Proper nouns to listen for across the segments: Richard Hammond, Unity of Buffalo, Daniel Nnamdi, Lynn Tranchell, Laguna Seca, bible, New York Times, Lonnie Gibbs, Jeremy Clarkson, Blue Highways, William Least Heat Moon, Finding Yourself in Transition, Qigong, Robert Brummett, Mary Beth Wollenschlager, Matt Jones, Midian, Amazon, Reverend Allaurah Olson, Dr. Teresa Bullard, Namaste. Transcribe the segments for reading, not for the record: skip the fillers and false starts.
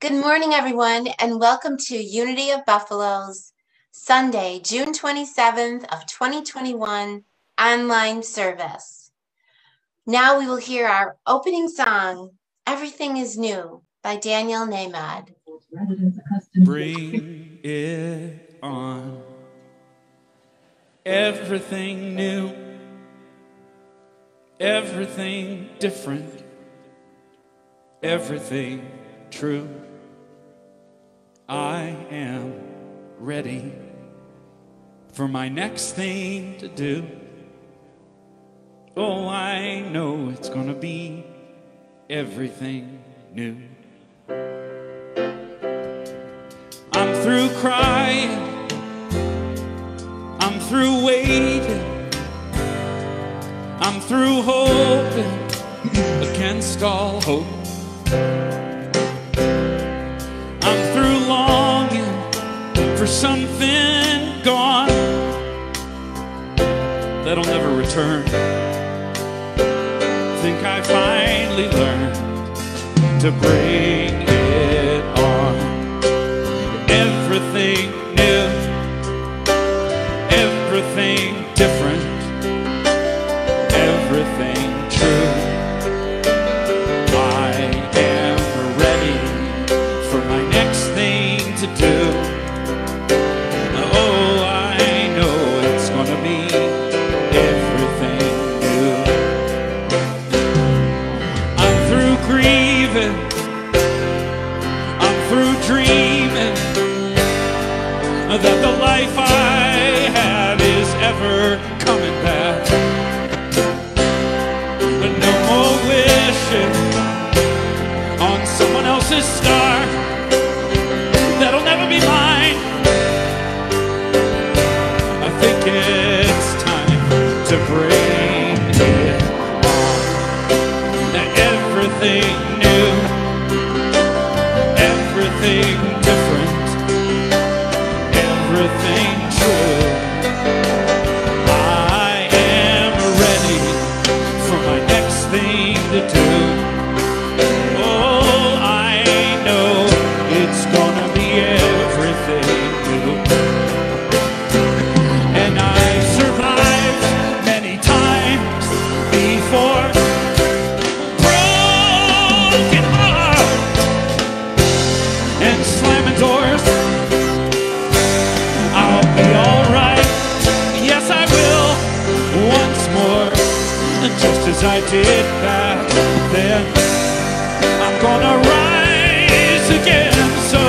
Good morning, everyone, and welcome to Unity of Buffalo's Sunday, June 27th of 2021 online service. Now we will hear our opening song, Everything is New, by Daniel Nnamdi. Bring it on, everything new, everything different, everything true. I am ready for my next thing to do. Oh, I know it's gonna be everything new. I'm through crying, I'm through waiting, I'm through hoping against all hope. For something gone that'll never return. Think I finally learned to bring it on. Everything new, everything different, everything true. I am ready for my next thing to do. That the life I have is ever coming back. But no more wishing on someone else's star that'll never be mine. I think it's time to bring it on. Everything new, everything I did back then. I'm gonna rise again, so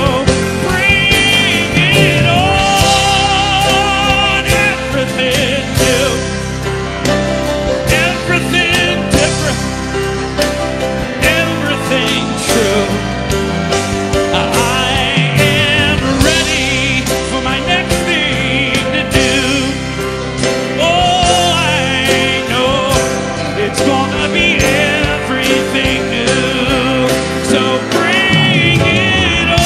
bring it on. Everything new, everything different, everything true. I am ready for my next thing to do. Oh, I know it's gonna be everything new, so bring it on.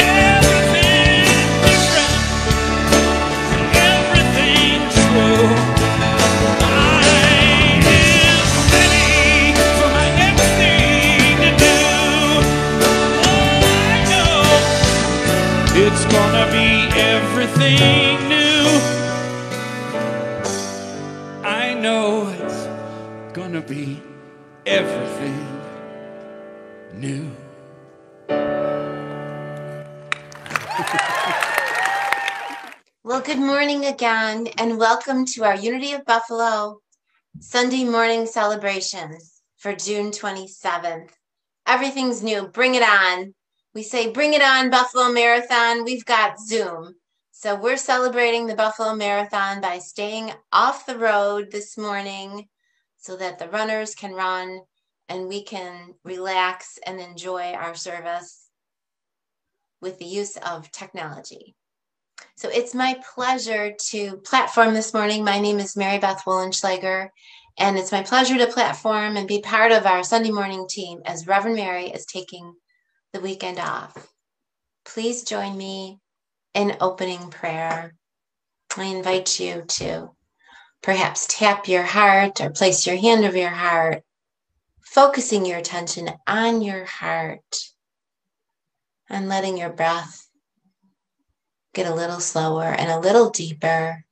Everything different, everything true. I am ready for my next thing to do. Oh, I know it's gonna be everything new. Gonna be everything new. Well, good morning again, and welcome to our Unity of Buffalo Sunday morning celebrations for June 27th. Everything's new. Bring it on. We say, bring it on, Buffalo Marathon. We've got Zoom. So we're celebrating the Buffalo Marathon by staying off the road this morning, so that the runners can run and we can relax and enjoy our service with the use of technology. So it's my pleasure to platform this morning. My name is Mary Beth Wollenschlager, and it's my pleasure to platform and be part of our Sunday morning team as Reverend Mary is taking the weekend off. Please join me in opening prayer. I invite you to perhaps tap your heart or place your hand over your heart focusing your attention on your heart and letting your breath get a little slower and a little deeper.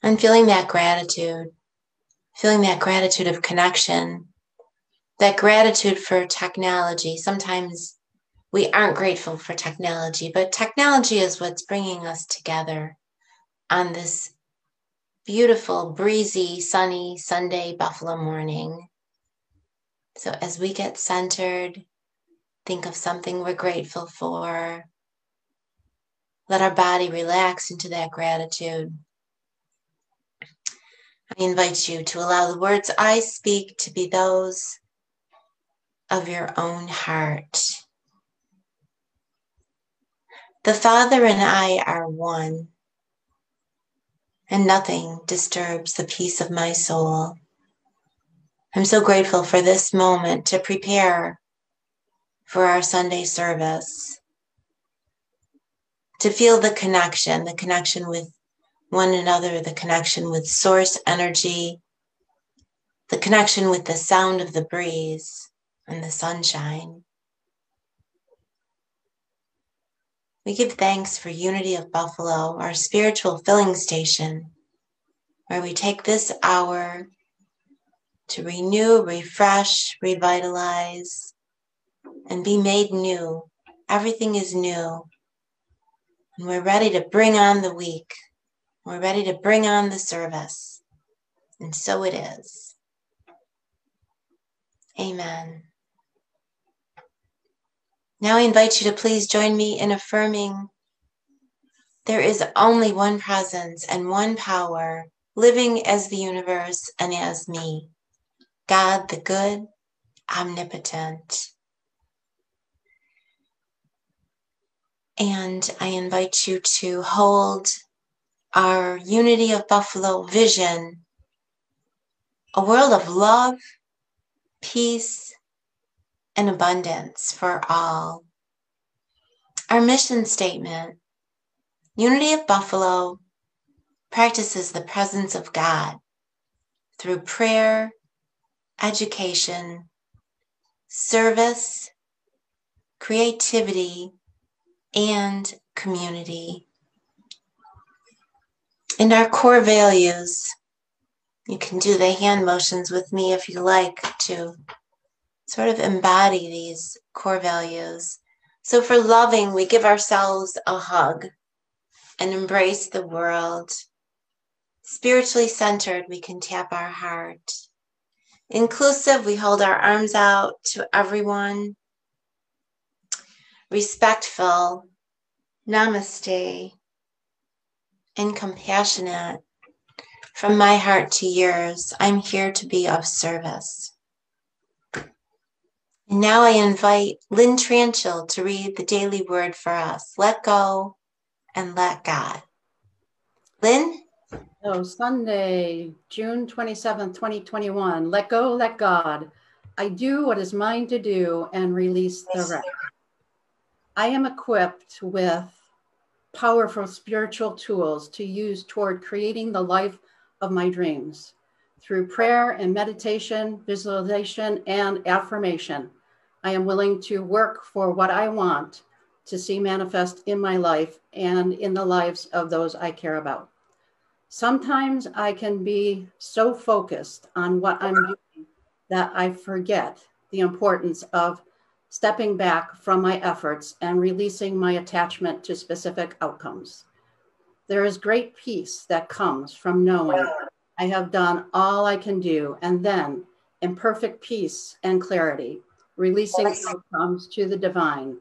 And feeling that gratitude of connection, that gratitude for technology. Sometimes we aren't grateful for technology, but technology is what's bringing us together on this beautiful, breezy, sunny Sunday Buffalo morning. So as we get centered, think of something we're grateful for. Let our body relax into that gratitude. I invite you to allow the words I speak to be those of your own heart. The Father and I are one, and nothing disturbs the peace of my soul. I'm so grateful for this moment to prepare for our Sunday service, to feel the connection with one another, the connection with source energy, the connection with the sound of the breeze and the sunshine. We give thanks for Unity of Buffalo, our spiritual filling station, where we take this hour to renew, refresh, revitalize, and be made new. Everything is new. And we're ready to bring on the week. We're ready to bring on the service. And so it is. Amen. Now I invite you to please join me in affirming there is only one presence and one power, living as the universe and as me, God the good, omnipotent. And I invite you to hold our Unity of Buffalo vision, a world of love, peace, and abundance for all. Our mission statement, Unity of Buffalo practices the presence of God through prayer, education, service, creativity, and community. And our core values, you can do the hand motions with me if you like to sort of embody these core values. So for loving, we give ourselves a hug and embrace the world. Spiritually centered, we can tap our heart. Inclusive, we hold our arms out to everyone. Respectful, namaste. And compassionate, from my heart to yours, I'm here to be of service. And now I invite Lynn Tranchell to read the daily word for us. Let go and let God. Lynn? So Sunday, June 27th, 2021. Let go, let God. I do what is mine to do and release the rest. I am equipped with powerful spiritual tools to use toward creating the life of my dreams. Through prayer and meditation, visualization, and affirmation, I am willing to work for what I want to see manifest in my life and in the lives of those I care about. Sometimes I can be so focused on what I'm doing that I forget the importance of stepping back from my efforts and releasing my attachment to specific outcomes. There is great peace that comes from knowing I have done all I can do, and then in perfect peace and clarity, releasing outcomes to the divine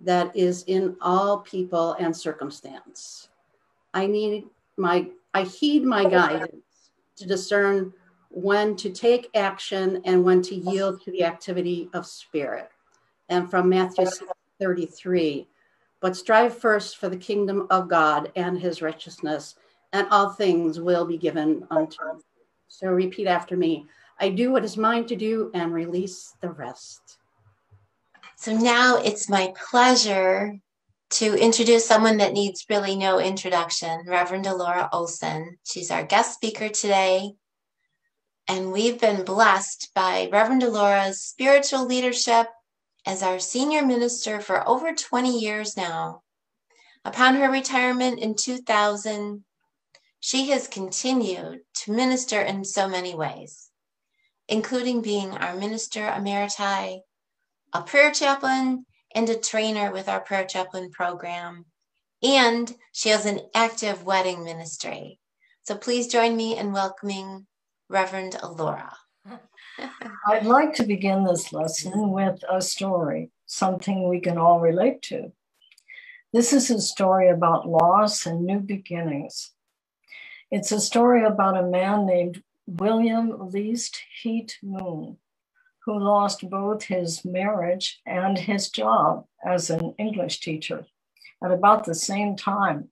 that is in all people and circumstance. I heed my guidance to discern when to take action and when to yield to the activity of spirit. And from Matthew 6:33, but strive first for the kingdom of God and his righteousness, and all things will be given unto you. So repeat after me. I do what is mine to do and release the rest. So now it's my pleasure to introduce someone that needs really no introduction, Reverend Allaurah Olson. She's our guest speaker today. And we've been blessed by Reverend Allaurah's spiritual leadership as our senior minister for over 20 years now. Upon her retirement in 2000, she has continued to minister in so many ways, including being our minister emeriti, a prayer chaplain, and a trainer with our prayer chaplain program. And she has an active wedding ministry. So please join me in welcoming Reverend Allaurah. I'd like to begin this lesson with a story, something we can all relate to. This is a story about loss and new beginnings. It's a story about a man named William Least Heat Moon, who lost both his marriage and his job as an English teacher at about the same time.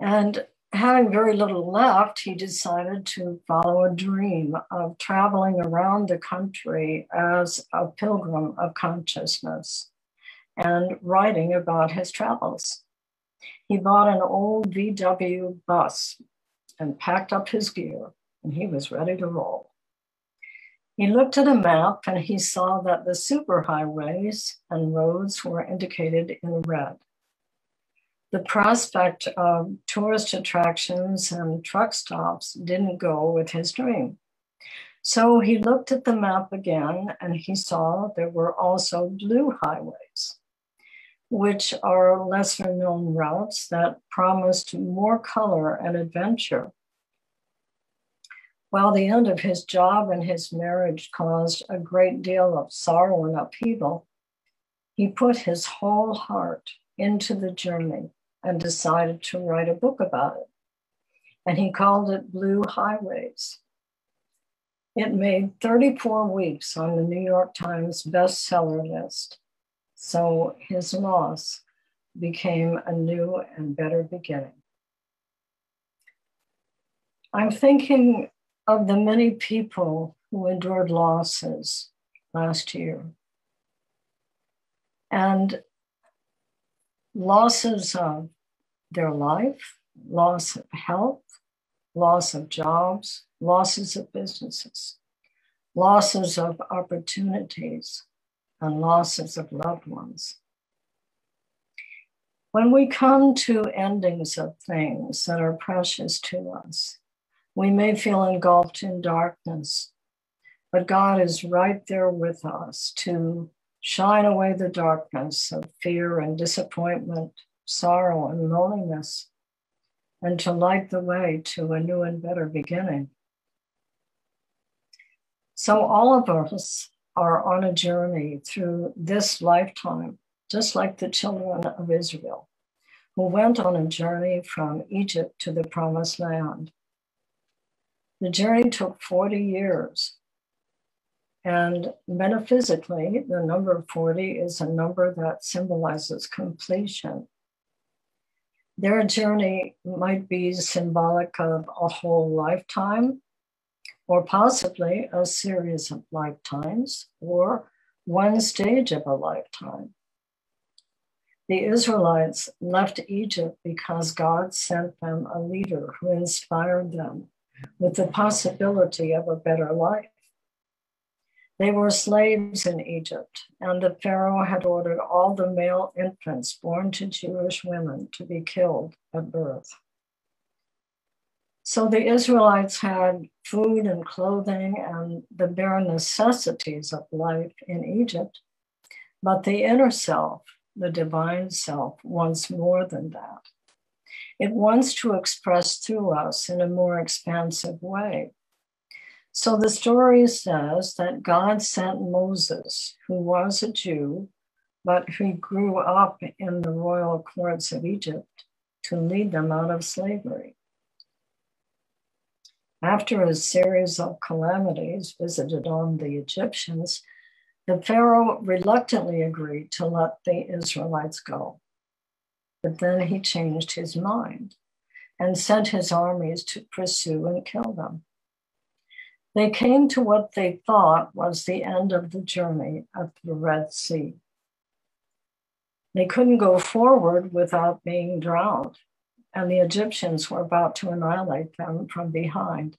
And having very little left, he decided to follow a dream of traveling around the country as a pilgrim of consciousness and writing about his travels. He bought an old VW bus and packed up his gear, and he was ready to roll. He looked at a map and he saw that the superhighways and roads were indicated in red. The prospect of tourist attractions and truck stops didn't go with his dream. So he looked at the map again and he saw there were also blue highways, which are lesser known routes that promised more color and adventure. While the end of his job and his marriage caused a great deal of sorrow and upheaval, he put his whole heart into the journey and decided to write a book about it. And he called it Blue Highways. It made 34 weeks on the New York Times bestseller list. So his loss became a new and better beginning. I'm thinking of the many people who endured losses last year. And losses of their life, loss of health, loss of jobs, losses of businesses, losses of opportunities, and losses of loved ones. When we come to endings of things that are precious to us, we may feel engulfed in darkness, but God is right there with us to shine away the darkness of fear and disappointment, sorrow and loneliness, and to light the way to a new and better beginning. So all of us are on a journey through this lifetime, just like the children of Israel, who went on a journey from Egypt to the Promised Land. The journey took 40 years. And metaphysically, the number 40 is a number that symbolizes completion. Their journey might be symbolic of a whole lifetime, or possibly a series of lifetimes, or one stage of a lifetime. The Israelites left Egypt because God sent them a leader who inspired them with the possibility of a better life. They were slaves in Egypt, and the Pharaoh had ordered all the male infants born to Jewish women to be killed at birth. So the Israelites had food and clothing and the bare necessities of life in Egypt, but the inner self, the divine self, wants more than that. It wants to express through us in a more expansive way. So the story says that God sent Moses, who was a Jew, but who grew up in the royal courts of Egypt, to lead them out of slavery. After a series of calamities visited on the Egyptians, the Pharaoh reluctantly agreed to let the Israelites go. But then he changed his mind and sent his armies to pursue and kill them. They came to what they thought was the end of the journey at the Red Sea. They couldn't go forward without being drowned, and the Egyptians were about to annihilate them from behind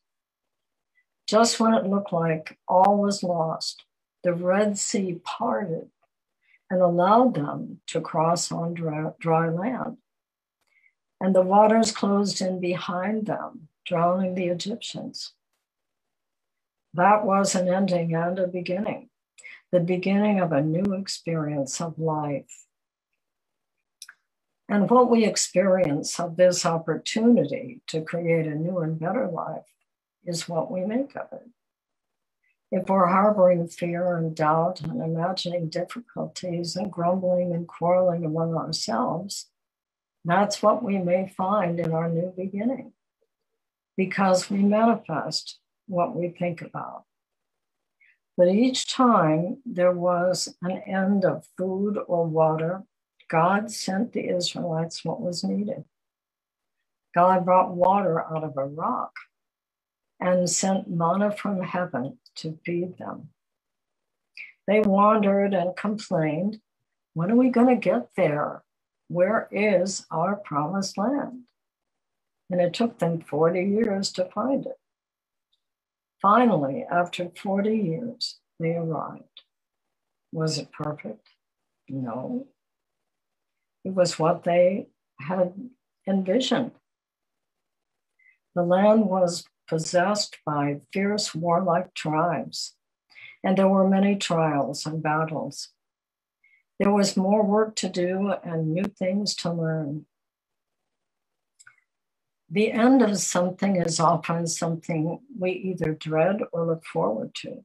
Just when it looked like all was lost, the Red Sea parted and allowed them to cross on dry land. And the waters closed in behind them, drowning the Egyptians. That was an ending and a beginning, the beginning of a new experience of life. And what we experience of this opportunity to create a new and better life is what we make of it. If we're harboring fear and doubt and imagining difficulties and grumbling and quarreling among ourselves, that's what we may find in our new beginning, because we manifest what we think about. But each time there was an end of food or water, God sent the Israelites what was needed. God brought water out of a rock and sent manna from heaven to feed them. They wandered and complained, when are we going to get there? Where is our promised land? And it took them 40 years to find it. Finally, after 40 years, they arrived. Was it perfect? No. It was what they had envisioned. The land was possessed by fierce warlike tribes, and there were many trials and battles. There was more work to do and new things to learn. The end of something is often something we either dread or look forward to,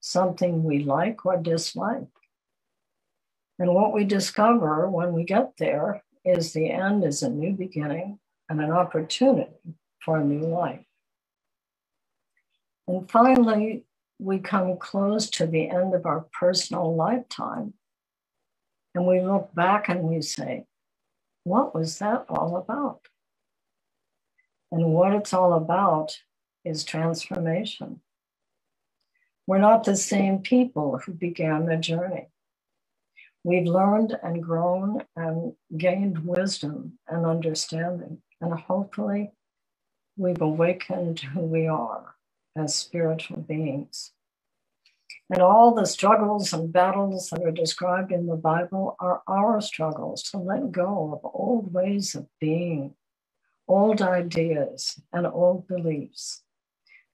something we like or dislike. And what we discover when we get there is the end is a new beginning and an opportunity for a new life. And finally, we come close to the end of our personal lifetime. And we look back and we say, what was that all about? And what it's all about is transformation. We're not the same people who began the journey. We've learned and grown and gained wisdom and understanding. And hopefully we've awakened who we are as spiritual beings. And all the struggles and battles that are described in the Bible are our struggles to let go of old ways of being, old ideas, and old beliefs,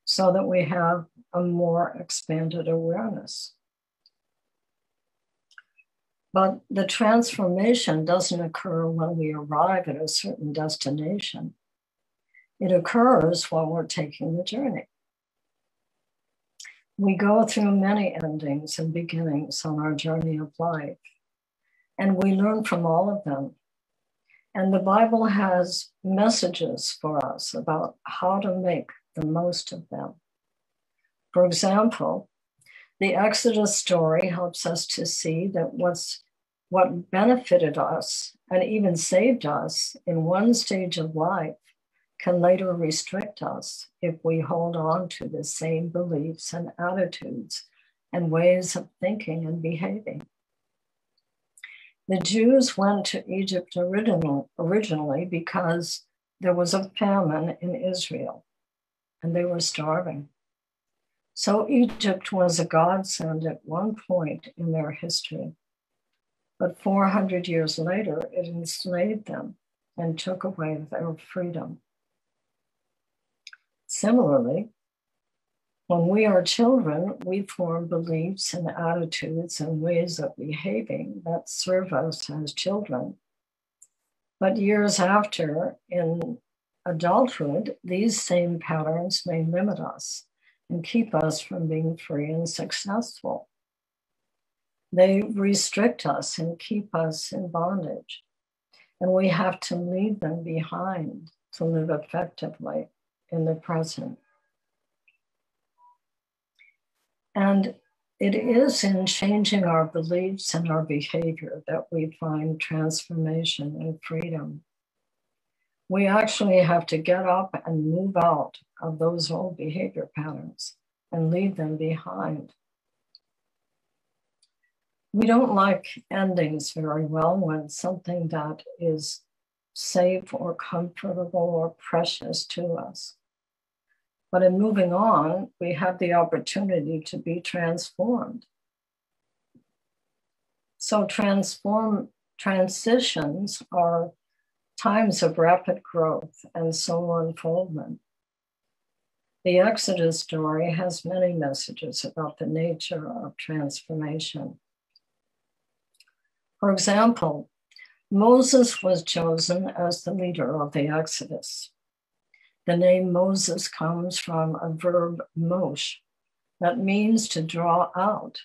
so that we have a more expanded awareness. But the transformation doesn't occur when we arrive at a certain destination. It occurs while we're taking the journey. We go through many endings and beginnings on our journey of life, and we learn from all of them. And the Bible has messages for us about how to make the most of them. For example, the Exodus story helps us to see that what benefited us and even saved us in one stage of life can later restrict us if we hold on to the same beliefs and attitudes and ways of thinking and behaving. The Jews went to Egypt originally because there was a famine in Israel and they were starving. So Egypt was a godsend at one point in their history, but 400 years later, it enslaved them and took away their freedom. Similarly, when we are children, we form beliefs and attitudes and ways of behaving that serve us as children. But years after, in adulthood, these same patterns may limit us and keep us from being free and successful. They restrict us and keep us in bondage, and we have to leave them behind to live effectively in the present. And it is in changing our beliefs and our behavior that we find transformation and freedom. We actually have to get up and move out of those old behavior patterns and leave them behind. We don't like endings very well when something that is safe or comfortable or precious to us. But in moving on, we have the opportunity to be transformed. So transitions are times of rapid growth and soul unfoldment. The Exodus story has many messages about the nature of transformation. For example, Moses was chosen as the leader of the Exodus. The name Moses comes from a verb mosh, that means to draw out.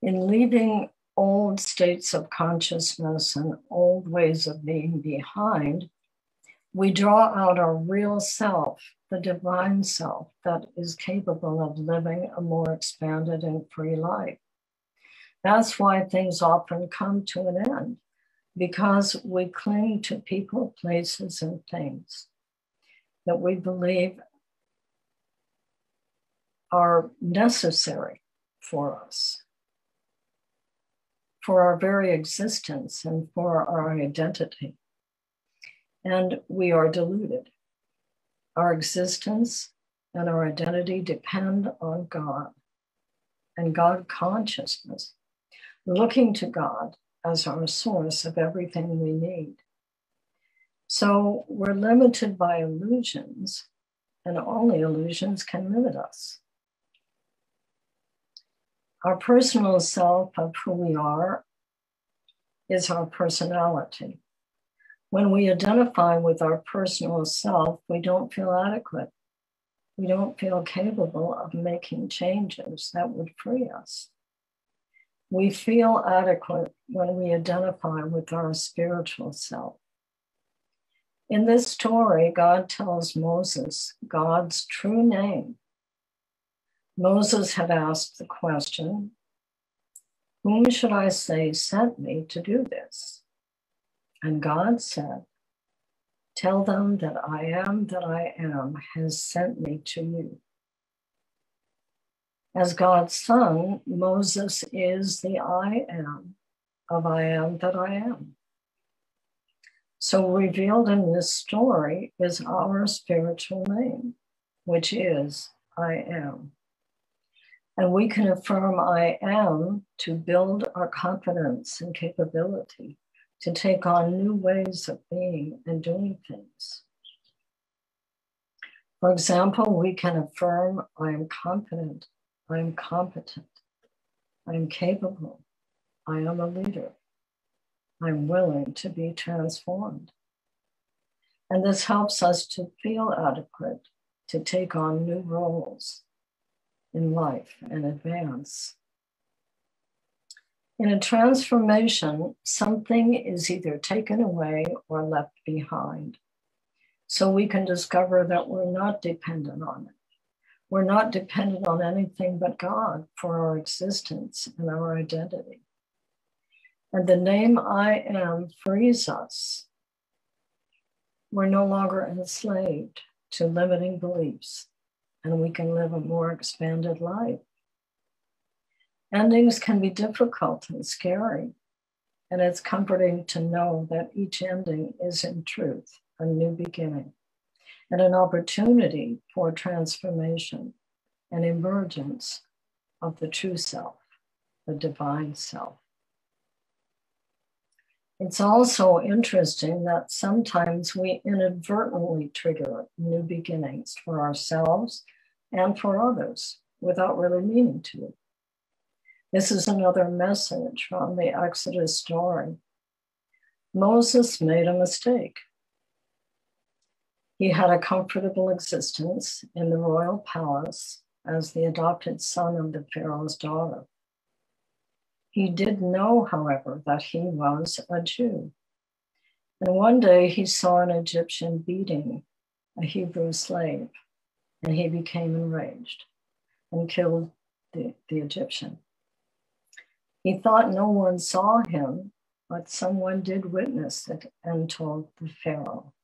In leaving old states of consciousness and old ways of being behind, we draw out our real self, the divine self that is capable of living a more expanded and free life. That's why things often come to an end, because we cling to people, places, and things that we believe are necessary for us, for our very existence and for our identity. And we are deluded. Our existence and our identity depend on God and God consciousness, looking to God as our source of everything we need. So we're limited by illusions, and only illusions can limit us. Our personal self of who we are is our personality. When we identify with our personal self, we don't feel adequate. We don't feel capable of making changes that would free us. We feel adequate when we identify with our spiritual self. In this story, God tells Moses God's true name. Moses had asked the question, "Whom should I say sent me to do this?" And God said, "Tell them that I am has sent me to you." As God's son, Moses is the I am of I am that I am. So revealed in this story is our spiritual name, which is I am. And we can affirm I am to build our confidence and capability to take on new ways of being and doing things. For example, we can affirm I am confident, I am competent, I am capable, I am a leader. I'm willing to be transformed. And this helps us to feel adequate to take on new roles in life and advance. In a transformation, something is either taken away or left behind. So we can discover that we're not dependent on it. We're not dependent on anything but God for our existence and our identity. And the name I am frees us. We're no longer enslaved to limiting beliefs, and we can live a more expanded life. Endings can be difficult and scary, and it's comforting to know that each ending is in truth a new beginning and an opportunity for transformation and emergence of the true self, the divine self. It's also interesting that sometimes we inadvertently trigger new beginnings for ourselves and for others without really meaning to. This is another message from the Exodus story. Moses made a mistake. He had a comfortable existence in the royal palace as the adopted son of the Pharaoh's daughter. He did know, however, that he was a Jew. And one day he saw an Egyptian beating a Hebrew slave, and he became enraged and killed the Egyptian. He thought no one saw him, but someone did witness it and told the Pharaoh.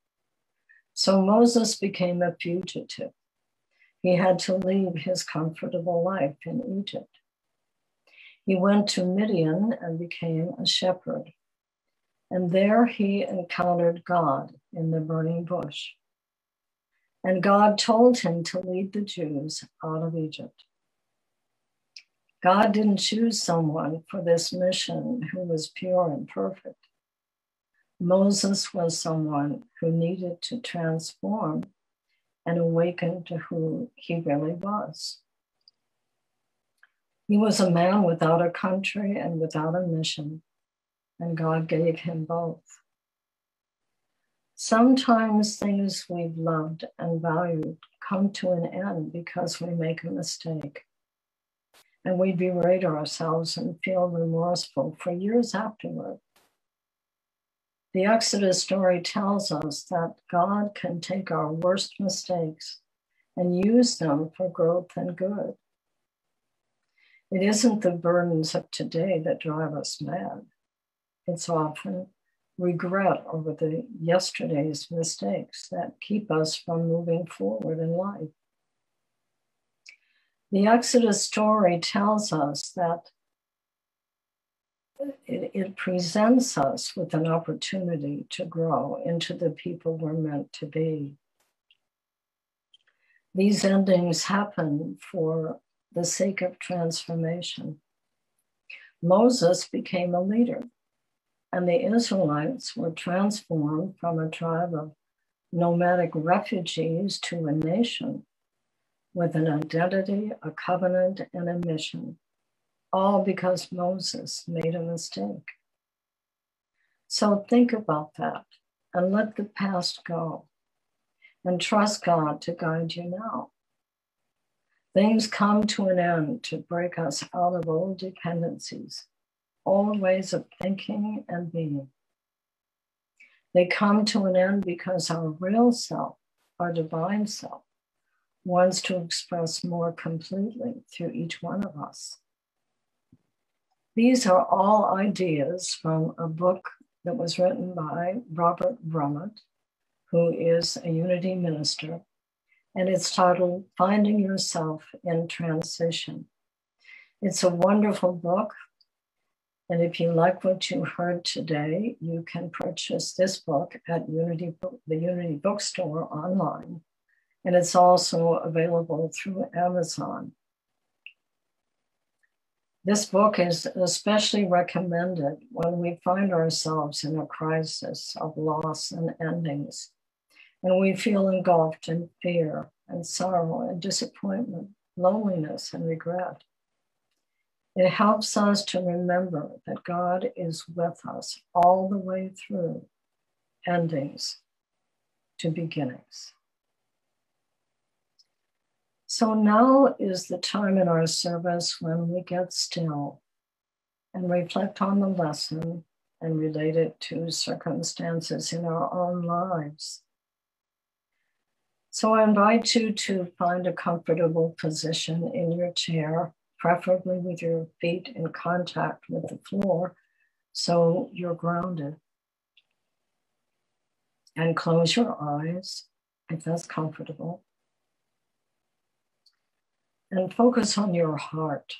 So Moses became a fugitive. He had to leave his comfortable life in Egypt. He went to Midian and became a shepherd. And there he encountered God in the burning bush. and God told him to lead the Jews out of Egypt. God didn't choose someone for this mission who was pure and perfect. Moses was someone who needed to transform and awaken to who he really was. He was a man without a country and without a mission, and God gave him both. Sometimes things we've loved and valued come to an end because we make a mistake, and we berate ourselves and feel remorseful for years afterward. The Exodus story tells us that God can take our worst mistakes and use them for growth and good. It isn't the burdens of today that drive us mad. It's often regret over the yesterday's mistakes that keep us from moving forward in life. The Exodus story tells us that it presents us with an opportunity to grow into the people we're meant to be. These endings happen for the sake of transformation. Moses became a leader, and the Israelites were transformed from a tribe of nomadic refugees to a nation with an identity, a covenant, and a mission, all because Moses made a mistake. So think about that and let the past go and trust God to guide you now. Things come to an end to break us out of old dependencies, old ways of thinking and being. They come to an end because our real self, our divine self, wants to express more completely through each one of us. These are all ideas from a book that was written by Robert Brummett, who is a Unity minister, and it's titled Finding Yourself in Transition. It's a wonderful book, and if you like what you heard today, you can purchase this book at the Unity bookstore online, and it's also available through Amazon. This book is especially recommended when we find ourselves in a crisis of loss and endings, and we feel engulfed in fear and sorrow and disappointment, loneliness and regret. It helps us to remember that God is with us all the way through endings to beginnings. So now is the time in our service when we get still and reflect on the lesson and relate it to circumstances in our own lives. So I invite you to find a comfortable position in your chair, preferably with your feet in contact with the floor so you're grounded. And close your eyes if that's comfortable. And focus on your heart,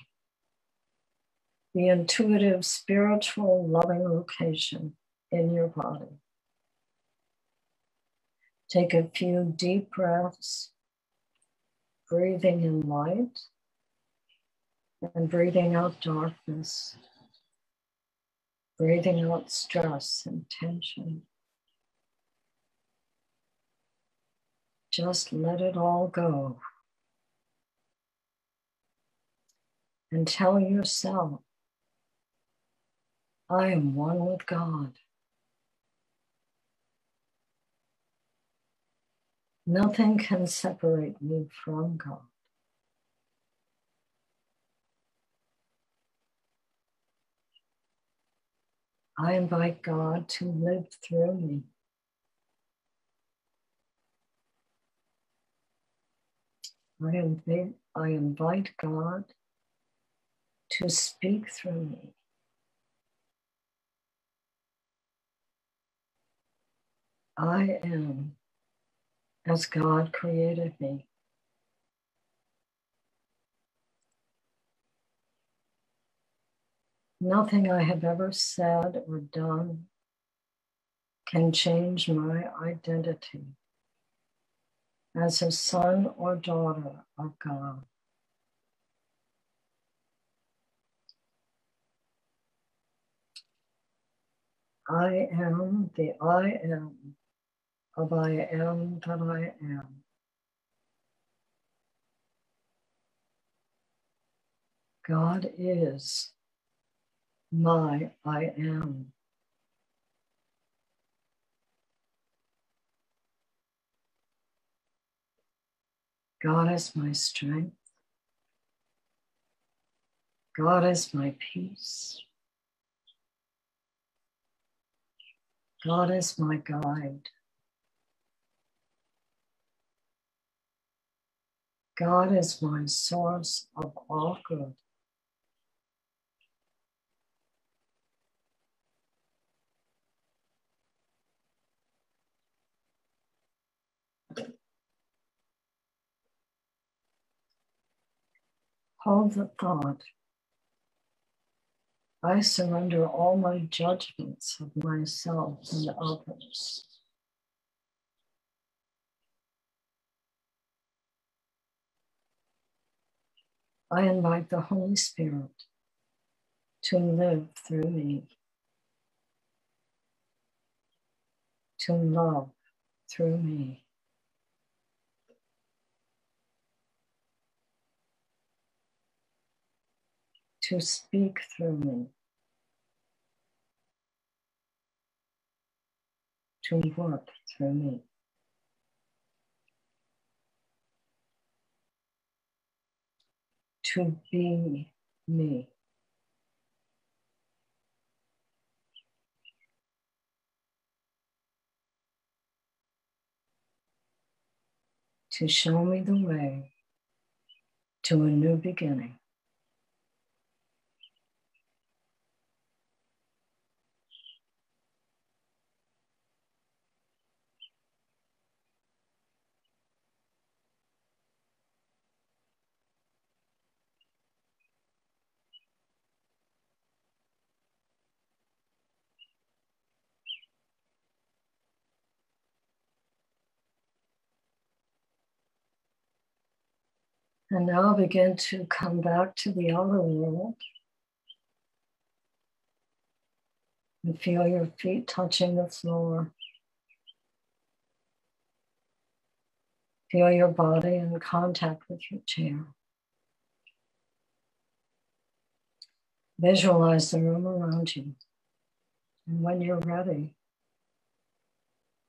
the intuitive, spiritual, loving location in your body. Take a few deep breaths, breathing in light and breathing out darkness, breathing out stress and tension. Just let it all go. And tell yourself, I am one with God. Nothing can separate me from God. I invite God to live through me. I invite God to speak through me. I am as God created me. Nothing I have ever said or done can change my identity as a son or daughter of God. I am the I am of I am that I am. God is my I am. God is my strength. God is my peace. God is my guide. God is my source of all good. Hold the thought, I surrender all my judgments of myself and others. I invite the Holy Spirit to live through me, to love through me. To speak through me, to work through me. To be me. To show me the way to a new beginning. And now begin to come back to the outer world and feel your feet touching the floor. Feel your body in contact with your chair. Visualize the room around you. And when you're ready,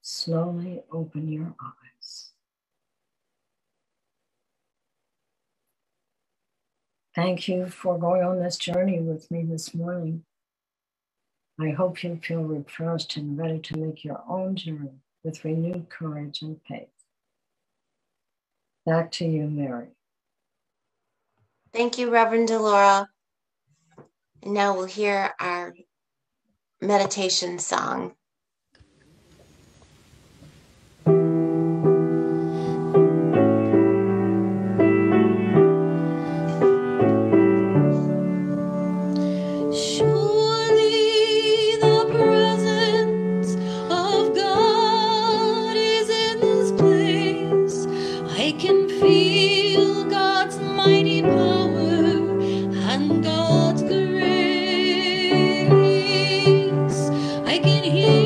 slowly open your eyes. Thank you for going on this journey with me this morning. I hope you feel refreshed and ready to make your own journey with renewed courage and faith. Back to you, Mary. Thank you, Reverend Allaurah. And now we'll hear our meditation song. I can hear.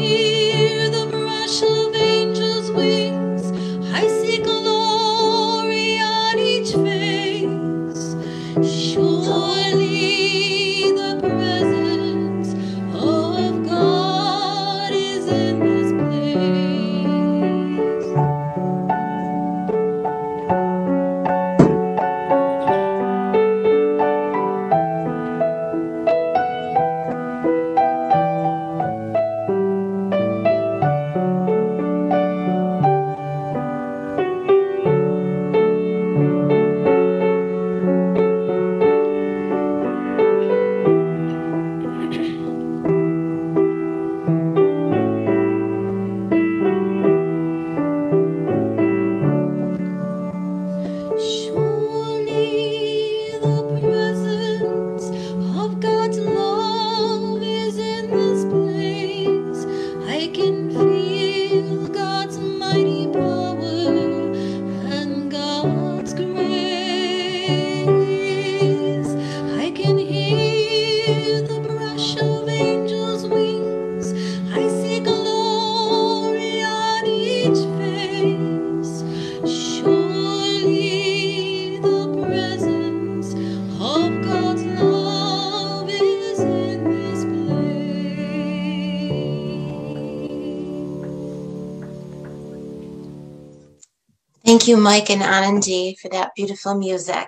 Thank you, Mike and Anand, for that beautiful music.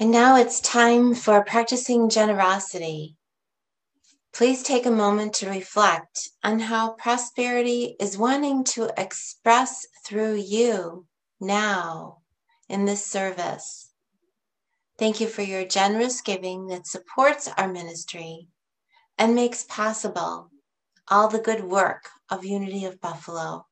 And now it's time for practicing generosity. Please take a moment to reflect on how prosperity is wanting to express through you now in this service. Thank you for your generous giving that supports our ministry and makes possible all the good work of Unity of Buffalo.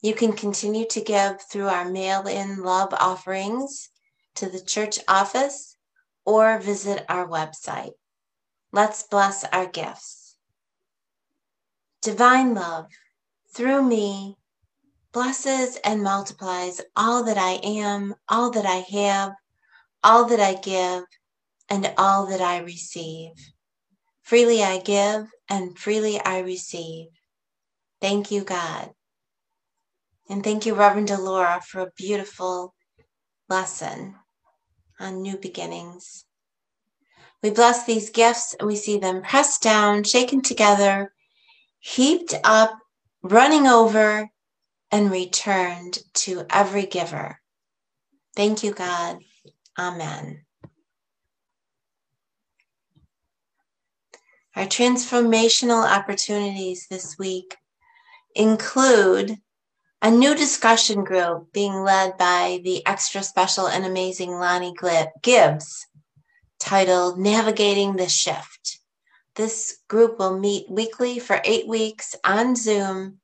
You can continue to give through our mail-in love offerings to the church office or visit our website. Let's bless our gifts. Divine love, through me, blesses and multiplies all that I am, all that I have, all that I give, and all that I receive. Freely I give and freely I receive. Thank you, God. And thank you, Reverend Allaurah, for a beautiful lesson on new beginnings. We bless these gifts and we see them pressed down, shaken together, heaped up, running over, and returned to every giver. Thank you, God. Amen. Our transformational opportunities this week include a new discussion group being led by the extra special and amazing Lonnie Gibbs, titled Navigating the Shift. This group will meet weekly for 8 weeks on Zoom,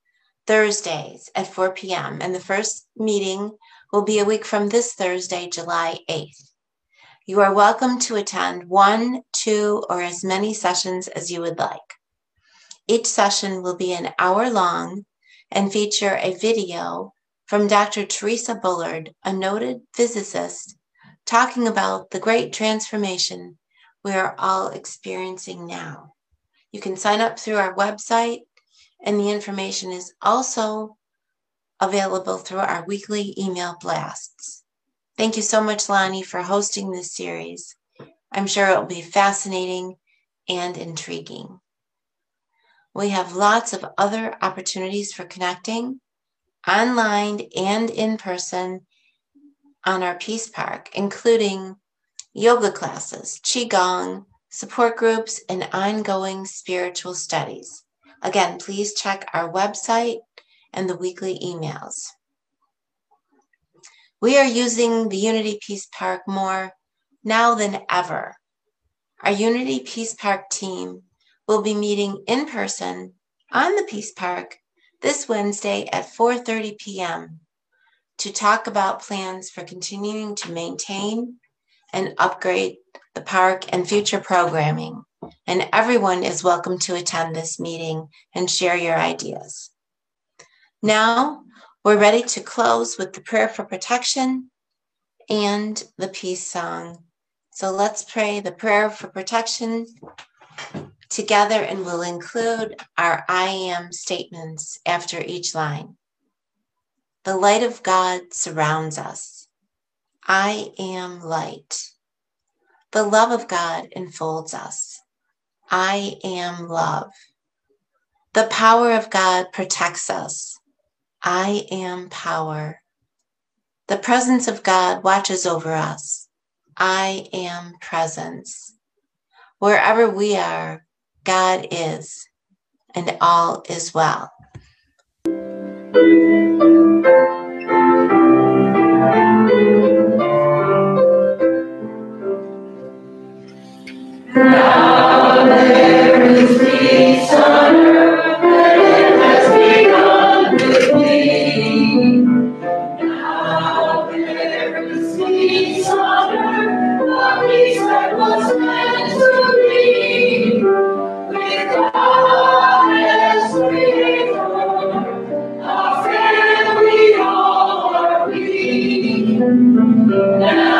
Thursdays at 4 p.m. And the first meeting will be a week from this Thursday, July 8th. You are welcome to attend 1, 2, or as many sessions as you would like. Each session will be an hour long and feature a video from Dr. Teresa Bullard, a noted physicist, talking about the great transformation we are all experiencing now. You can sign up through our website, and the information is also available through our weekly email blasts. Thank you so much, Lonnie, for hosting this series. I'm sure it will be fascinating and intriguing. We have lots of other opportunities for connecting online and in person on our Peace Park, including yoga classes, Qigong, support groups, and ongoing spiritual studies. Again, please check our website and the weekly emails. We are using the Unity Peace Park more now than ever. Our Unity Peace Park team will be meeting in person on the Peace Park this Wednesday at 4:30 p.m. to talk about plans for continuing to maintain and upgrade the park and future programming. And everyone is welcome to attend this meeting and share your ideas. Now, we're ready to close with the prayer for protection and the peace song. So let's pray the prayer for protection together, and we'll include our I am statements after each line. The light of God surrounds us. I am light. The love of God enfolds us. I am love. The power of God protects us. I am power. The presence of God watches over us. I am presence. Wherever we are, God is, and all is well. Now there is peace on earth, but it has begun with me. Now there is peace on earth, the peace that was meant to be. With God as Creator, our friend we all are we. Now